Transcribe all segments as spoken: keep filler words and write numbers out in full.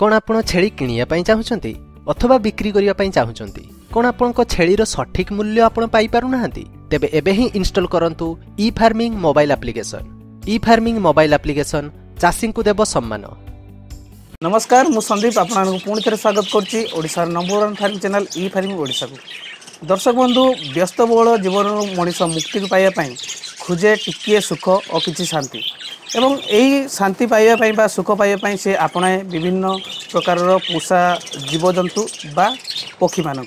कौन आपड़ छेली किणिया चाहते अथवा बिक्री करने चाहते कौन आपंक छेलीर सठिक मूल्य आपण पाई पारुना तेबे एबे ही इंस्टॉल करंतु e farming mobile application. E farming mobile application चाषी को देव सम्मान। नमस्कार, मु संदीप आपन पुणी थे स्वागत करछि Odisha number one farming channel e farming Odisha को। दर्शक बंधु, व्यस्तबहुल जीवन मनीष मुक्ति पाइबा खोजे टिकिए सुख और किसी शांति एवं यही शांति पाइबापी बा सुख पाइबापी से आपणाए विभिन्न प्रकार पोषा जीवजंतु बा पक्षी मान।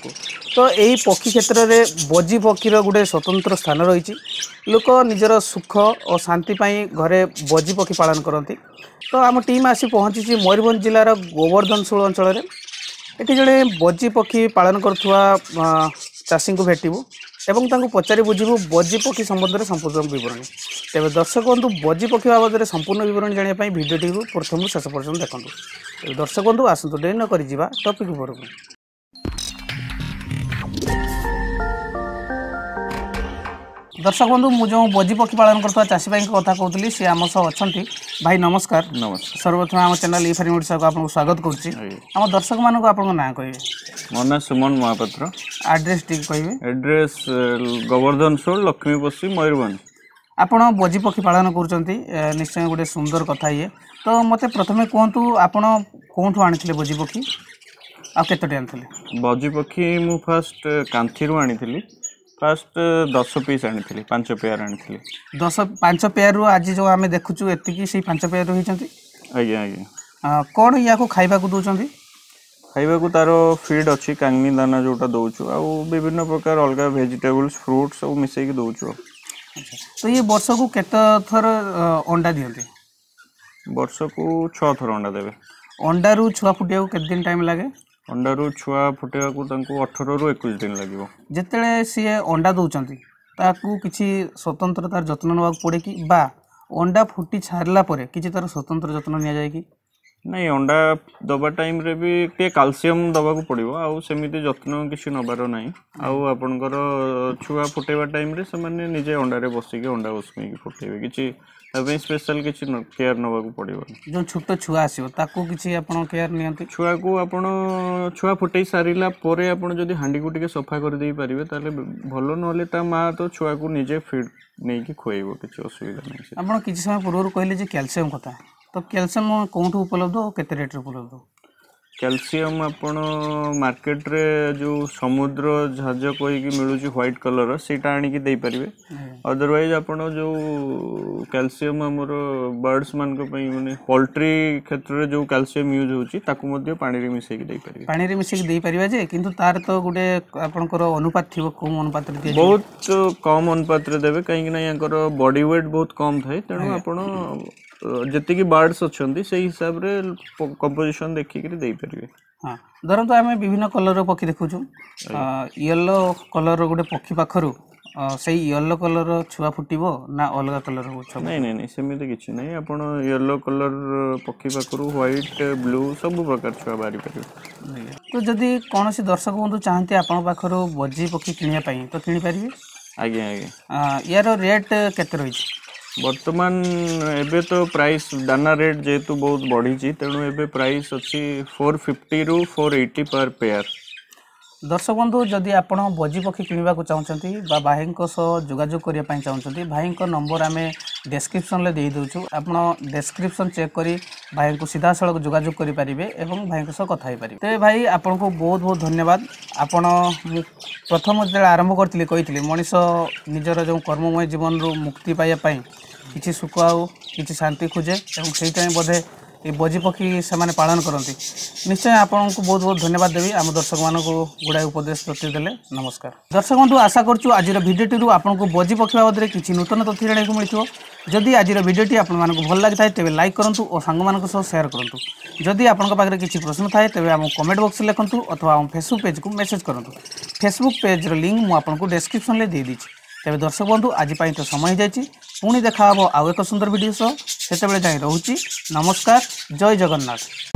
तो यही पक्षी क्षेत्र में बजी पक्षीर गोटे स्वतंत्र स्थान रही। लोक निजर सुख और शांति पाई घरे बजी पक्षी पालन करती। तो आम टीम आसी पहुँची मयूरभंज जिलार गोवर्धनशूल अंचल। ये जड़े बजी पक्षी पालन करुवा चाषी को भेटू एवं तांको पचारि बुझीबू बजी पक्षी संबंध में संपूर्ण बरणी। तेज दर्शक बंधु, बजी पक्षी बाबद में संपूर्ण बरणी जानापी भिडटी प्रथम शेष पर्यटन देखते। दर्शक बंधु, आसतु डे न कर टपिक उपरक। दर्शक बंधु, मुझे बजी पक्षी पालन करता चाषी भाई कथा कहूँ सी आम सह अच्छा भाई। नमस्कार। नमस्कार। सर्वप्रथम आम चैनल ई फार्मिंग ओडिसा को आपको स्वागत करुच्ची। आम दर्शक मानक आप ना कहे। मो ना सुमन महापात्र। आड्रेस टी कहे। एड्रेस गोवर्धनशूल लक्ष्मीपोषी मयूरभंज। आप बजी पक्षी पालन करुँच निश्चय गोटे सुंदर कथा ये। तो मत प्रथम कहतु आप कौठ आनी बजी पक्षी आतोटी आनी बजी पक्षी? मु फास्ट कांथी आनी फास्ट दस पीस आनी पांच पेयर आनी दस पांच पेयर रु। आज जो आम देखुचु एति से पांच पेयर होती। आज्ञा आज्ञा। कौन या को खाइबा को दौरान खाइबा को तार फीड अच्छी कांगनी दाना जोटा दौचु आ विभिन्न प्रकार अलग वेजिटेबल्स फ्रूट्स सब मिसेक दौचु। तो ये वर्ष को केते थर अंडा दियंती? वर्ष को छह थर अंडा देबे। अंडा रु छुआ फुटिया को केत दिन टाइम लागे? अंडा रु छुआ फुटेवा को अठर रु एक दिन लगे। जिते सी अंडा दौरान किसी स्वतंत्र तार जत्न नाक पड़े कि बा अंडा फुटी साराप कि तार स्वतंत्र जत्न नि जाए कि नहीं? अंडा दबा टाइम रे भी टे कैल्शियम दबाक पड़ो आमती जत्न किसी नबार ना। आपर छुआ फुटेवा टाइम से निजे अंडार बसिक अंडा उष्मेक फुटेबे कि स्पेशल किसी केयर नबाक पड़ो। जो छोट छुआ आसो ताकू किसी आपन केयर नियंती? छुआ को आपन छुआ फुटे सारिला परे आपन जदी हांडी को टिके सफा कर देई परिबे ताले भलो, नहले ता मां तो छुआ को निजे फीड नै कि खोइबो, किसी असुविधा नै। आपन किसी समय पूर्व कहले जे कैल्शियम कथा, तो कैल्शियम कोठू उपलब्ध और केते रेट रे उपलब्ध? कैल्शियम आपण मार्केट रे जो समुद्र जहाज कोई की मिलुची व्हाइट कलर सीटा आनी की दे परिवे। अदरवाइज आपण जो कैल्शियम हमरो बर्ड्स मान को पई माने पोल्ट्री क्षेत्र रे जो कैल्शियम यूज होची ताकू मध्ये पानी रे मिसे की दे परिवे। पानी रे मिसे की दे परिवे जे किंतु तार तो गुडे आपण को अनुपात थिबो कम अनुपात रे? बहुत कम अनुपात रे देबे काहे कि ना यांकर बॉडी वेट बहुत कम थाए तेनु आपण जति की बर्ड्स अच्छे से हिसाब रे कंपोजिशन देखिक दे पारे। हाँ, धरत तो आम विभिन्न कलर पक्षी देखुचु। येलो कलर गोटे पक्षी पाखर से येलो कलर छुआ फुटबो ना अलग कलर छुआ? नहीं नहीं नहीं, सेमती किसी नहीं। आप येलो कलर पक्षी पाखर व्हाइट ब्लू सब प्रकार छुआ बाहरी पारे। तो जदि कौन दर्शक बंधु चाहते आपण पाखर बजी पक्षी किणी तो किणी पारे? आज्ञा आज्ञा। यार रेट केते रही बर्तमान? एबे तो प्राइस दाना रेट जेतु बहुत बढ़ी तेणु एबे प्राइस अच्छी फोर फिफ्टी रु फोर एट्टी पर पेयर। दर्शक बंधु, जदि आपण बजी पक्षी किणवाक चाहते बा भाई जोगाजोग करने चाहते भाई नंबर आम डेस्क्रिप्सन दे दूँ। आपड़ डेस्क्रिप्सन चेक कर भाई को सीधा सड़क जोगाजोग करेंगे और भाई कथ पारे। तेज भाई आपन को बहुत बहुत धन्यवाद। आपण प्रथम जो आरंभ करी कही मनीष निजर जो कर्ममय जीवन रू मुक्ति पाइबापी किसी सुख आउ कि शांति खोजे और से बोधे ये बजी पक्षी से माने पालन करती। निश्चय आपन को बहुत बहुत धन्यवाद देवी आम दर्शक मानक गुड़ाए उपदेश प्रति देले। नमस्कार। दर्शक बंधु, आशा करूँ आज भिडियोटी आपन को बजी पक्षी बाबद में किसी नूतन तथ्य जाना को मिलो। जदि आज भिडियोटी आप भल लगी था तेज लाइक करूँ और सांग मान सह सेयार करूँ। जदि आपन पाखे किसी प्रश्न थाए तेज आम कमेंट बक्स लिखतु अथवा आम फेसबुक पेज को मेसेज करूँ। फेसबुक पेज्र लिंक मुझे डेस्क्रिप्सन में दे दीजिए। तेज दर्शक बंधु, आज तो समय हो जाए। पुणी देखा आव एक सुंदर वीडियो सह। सेतबेले जाई रहुची। नमस्कार। जय जगन्नाथ।